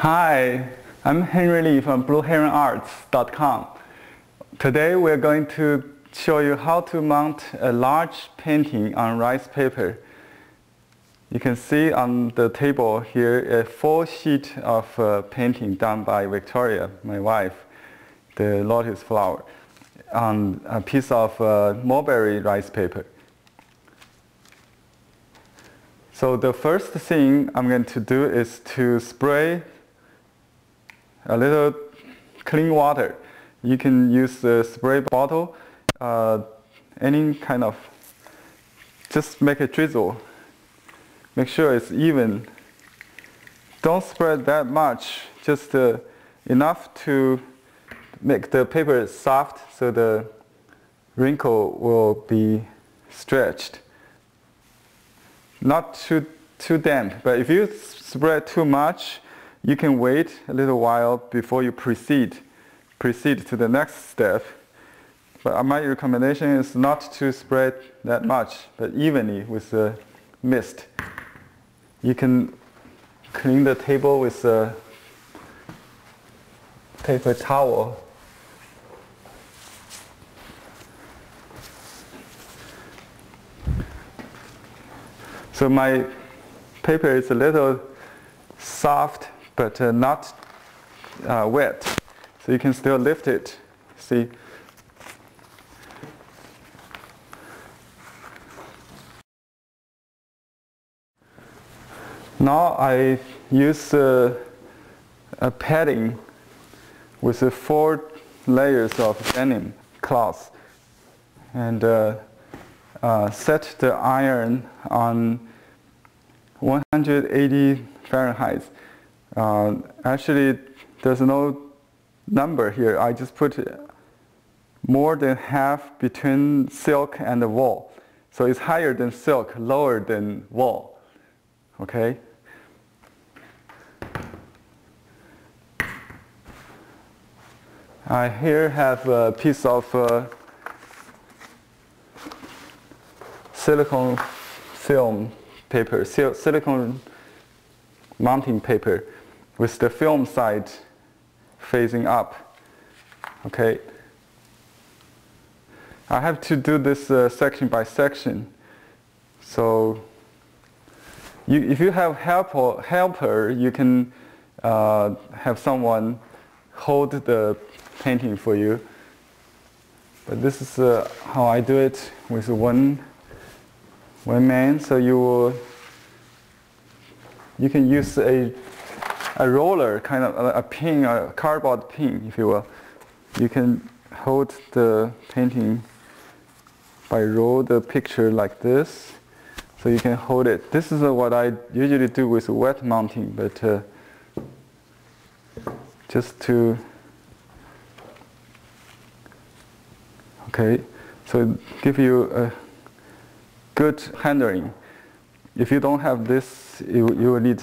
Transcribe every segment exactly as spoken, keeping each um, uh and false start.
Hi, I'm Henry Lee from Blue Heron Arts dot com. Today we're going to show you how to mount a large painting on rice paper. You can see on the table here a full sheet of uh, painting done by Victoria, my wife, the lotus flower, on a piece of uh, mulberry rice paper. So the first thing I'm going to do is to spray a little clean water. You can use the spray bottle, uh, any kind of, just make a drizzle. Make sure it's even. Don't spread that much, just uh, enough to make the paper soft so the wrinkle will be stretched. Not too, too damp, but if you spread too much, you can wait a little while before you proceed, proceed to the next step. But my recommendation is not to spread that much, but evenly with the mist. You can clean the table with a paper towel. So my paper is a little soft, but uh, not uh, wet, so you can still lift it. See? Now I use uh, a padding with uh, four layers of denim cloth and uh, uh, set the iron on one hundred eighty Fahrenheit. Uh, actually, there's no number here. I just put more than half between silk and the wool. So it's higher than silk, lower than wool. Okay? I here have a piece of uh, silicone film paper, sil silicone mounting paper, with the film side facing up. Okay. I have to do this uh, section by section. So you, if you have helper, helper you can uh, have someone hold the painting for you. But this is uh, how I do it with one, one man. So you will You can use a, a roller, kind of a, a pin, a cardboard pin, if you will. You can hold the painting by roll the picture like this. So you can hold it. This is what I usually do with wet mounting, but uh, just to... Okay, so give you a good handling. If you don't have this, you, you will need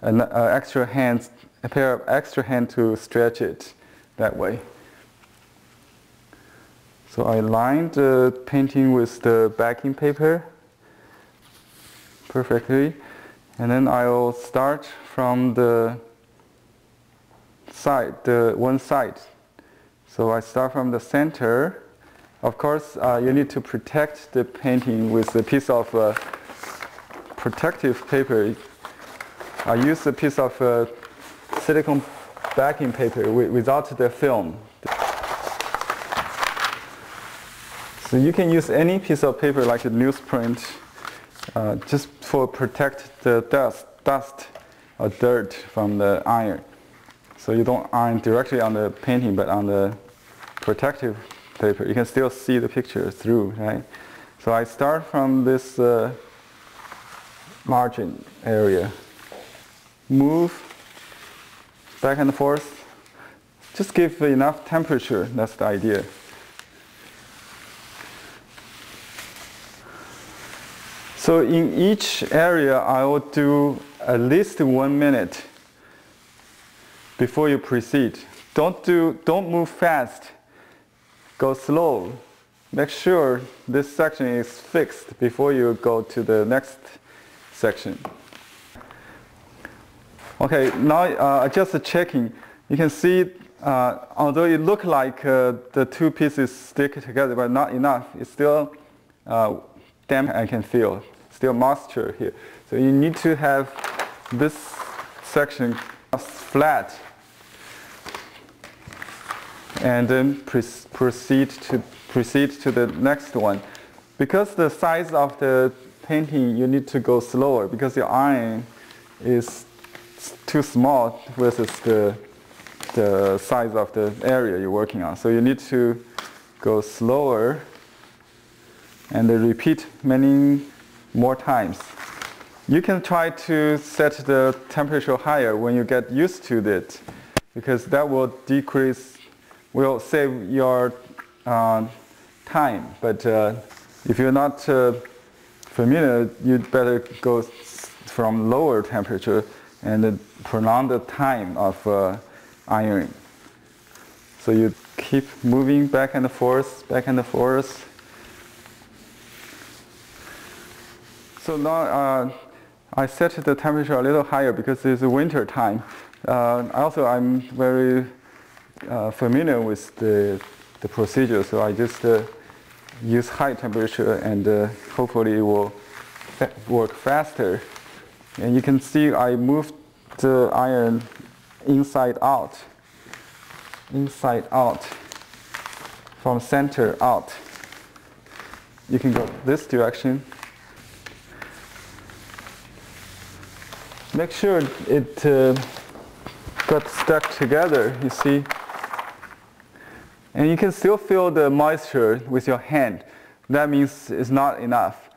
an uh, extra hand, a pair of extra hands to stretch it that way. So I lined the painting with the backing paper perfectly, and then I'll start from the side, the one side. So I start from the center. Of course, uh, you need to protect the painting with a piece of uh, protective paper. I use a piece of uh, silicone backing paper wi without the film. So you can use any piece of paper like a newsprint uh, just for protect the dust, dust or dirt from the iron. So you don't iron directly on the painting but on the protective paper. You can still see the picture through, right? So I start from this uh, margin area. Move back and forth. Just give enough temperature, that's the idea. So in each area I will do at least one minute before you proceed. Don't do, don't move fast. Go slow. Make sure this section is fixed before you go to the next section. Okay, now uh, just checking. You can see, uh, although it looks like uh, the two pieces stick together, but not enough. It's still uh, damp. I can feel still moisture here. So you need to have this section flat, and then pre proceed to proceed to the next one. Because the size of the painting, you need to go slower because your iron is too small versus the the size of the area you're working on. So you need to go slower and then repeat many more times. You can try to set the temperature higher when you get used to it, because that will decrease, will save your uh, time. But uh, if you're not uh, familiar, you'd better go from lower temperature and uh, prolong the time of uh, ironing. So you keep moving back and forth, back and forth. So now uh, I set the temperature a little higher because it's winter time. Uh, also, I'm very uh, familiar with the, the procedure, so I just uh, use high temperature, and uh, hopefully it will fa work faster. And you can see I moved the iron inside out, inside out, from center out. You can go this direction. Make sure it uh, got stuck together, you see. And you can still feel the moisture with your hand. That means it's not enough.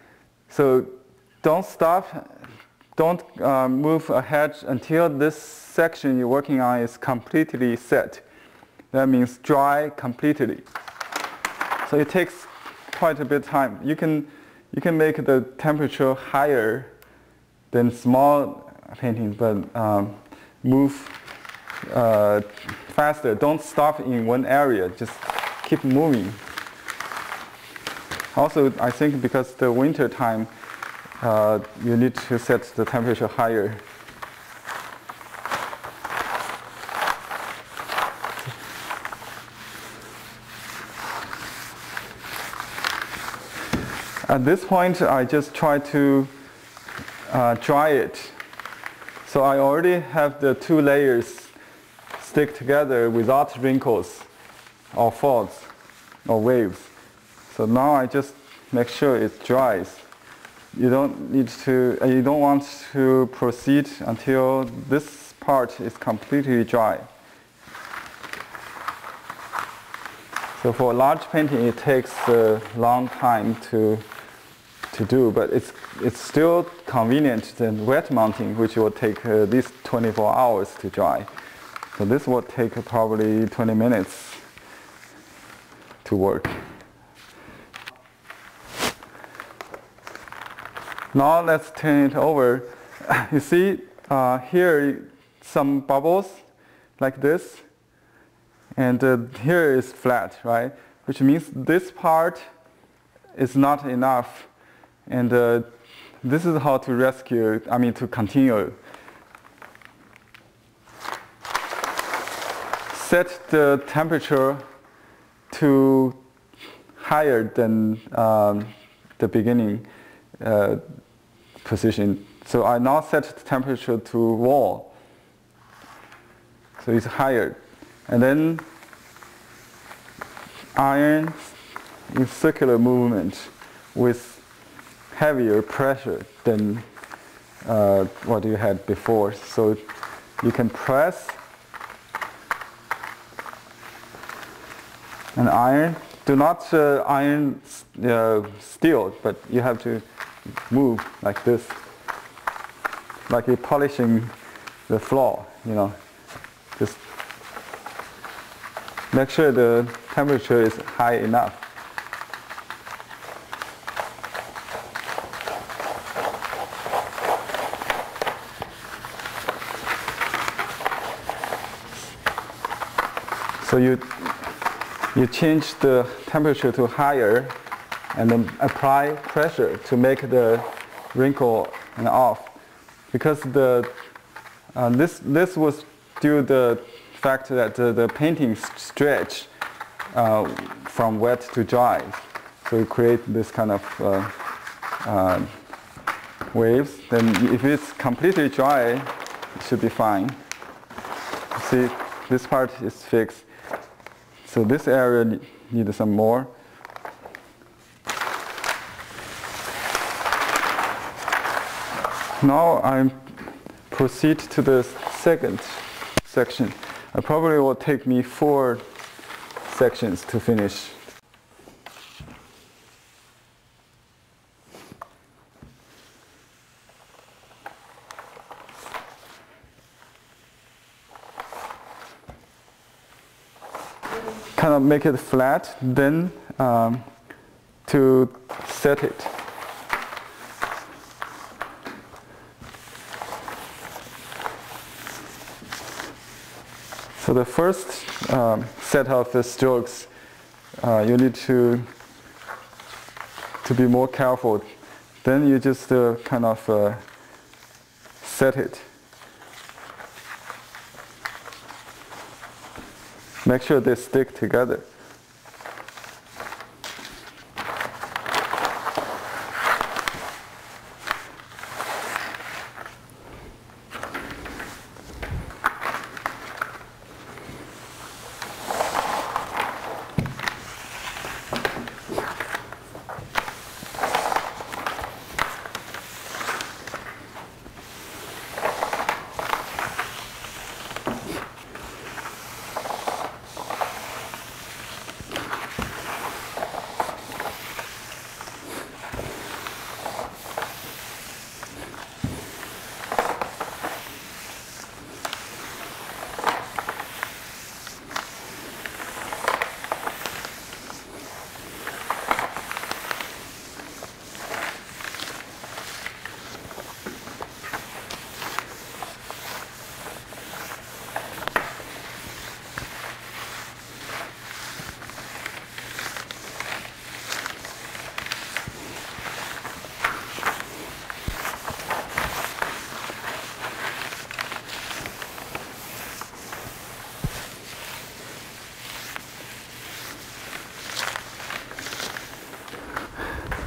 So don't stop. Don't uh, move ahead until this section you're working on is completely set. That means dry completely. So it takes quite a bit of time. You can, you can make the temperature higher than small painting, but um, move uh, faster. Don't stop in one area, just keep moving. Also, I think because the winter time, uh, you need to set the temperature higher. At this point, I just try to uh, dry it. So I already have the two layers stick together without wrinkles or folds or waves. So now I just make sure it dries. You don't need to, you don't want to proceed until this part is completely dry. So for a large painting, it takes a long time to to do, but it's it's still convenient than wet mounting, which will take uh, at least twenty-four hours to dry. So this will take probably twenty minutes to work. Now let's turn it over. You see uh, here some bubbles like this, and uh, here is flat, right? Which means this part is not enough. And uh, this is how to rescue, I mean to continue. Set the temperature to higher than um, the beginning uh, position. So I now set the temperature to wall. So it's higher. And then iron in circular movement with heavier pressure than uh, what you had before. So you can press and iron. Do not uh, iron uh, steel, but you have to move like this, like you're polishing the floor, you know. Just make sure the temperature is high enough. So you, you change the temperature to higher and then apply pressure to make the wrinkle and off. Because the Uh, this this was due to the fact that uh, the painting stretched uh, from wet to dry, so you create this kind of uh, uh, waves. Then if it's completely dry, it should be fine. See, this part is fixed. So this area needs some more. Now I proceed to the second section. It probably will take me four sections to finish. Kind of make it flat, then um, to set it. So the first um, set of the strokes, uh, you need to to be more careful. Then you just uh, kind of uh, set it. Make sure they stick together.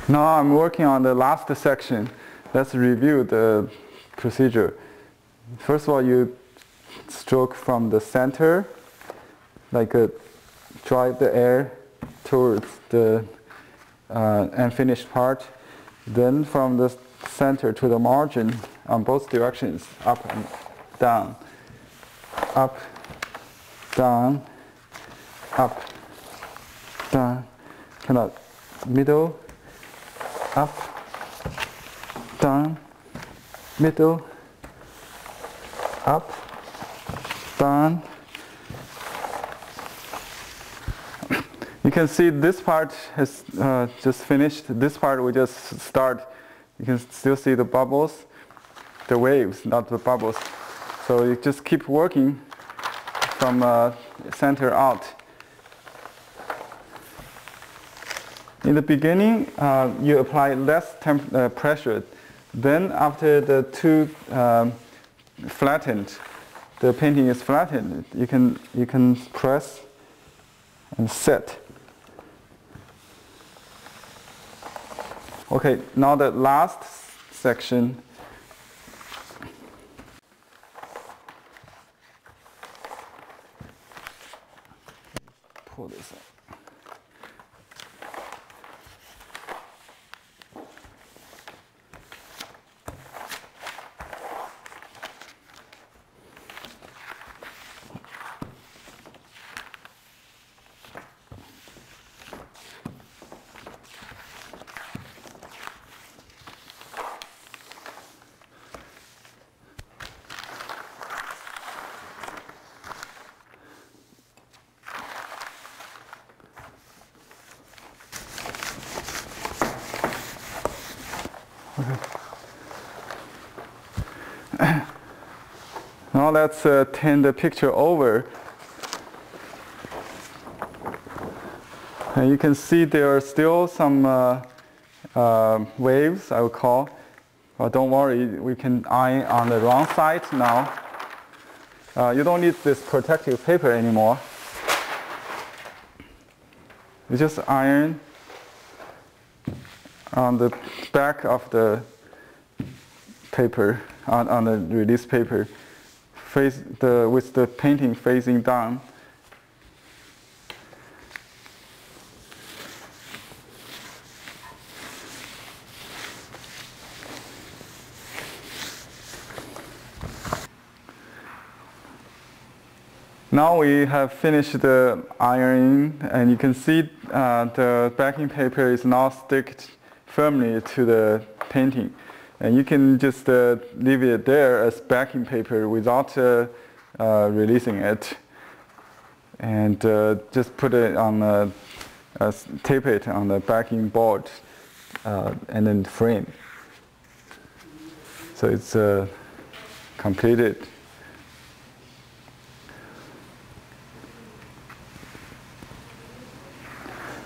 Now I'm working on the last section. Let's review the procedure. First of all, you stroke from the center, like a, drive the air towards the uh, unfinished part. Then from the center to the margin on both directions, up and down, up, down, up, down, kind of middle, up, down, middle, up, down. You can see this part has uh, just finished. This part we just start. You can still see the bubbles, the waves, not the bubbles. So you just keep working from uh, center out. In the beginning, uh, you apply less temp uh, pressure. Then after the two um, flattened, the painting is flattened, you can, you can press and set. Okay, now the last section. Pull this out. Now let's uh, turn the picture over. And you can see there are still some uh, uh, waves, I would call. But don't worry, we can iron on the wrong side now. Uh, you don't need this protective paper anymore. You just iron on the back of the paper, on, on the release paper, face the, with the painting facing down. Now we have finished the ironing, and you can see uh, the backing paper is now sticked firmly to the painting. And you can just uh, leave it there as backing paper without uh, uh, releasing it. And uh, just put it on, the, uh, tape it on the backing board uh, and then frame. So it's uh, completed.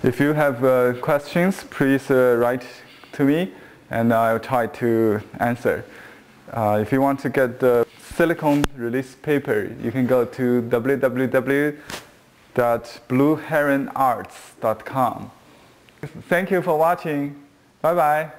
If you have uh, questions, please uh, write to me and I'll try to answer. Uh, if you want to get the silicone release paper, you can go to w w w dot blue heron arts dot com. Thank you for watching. Bye bye.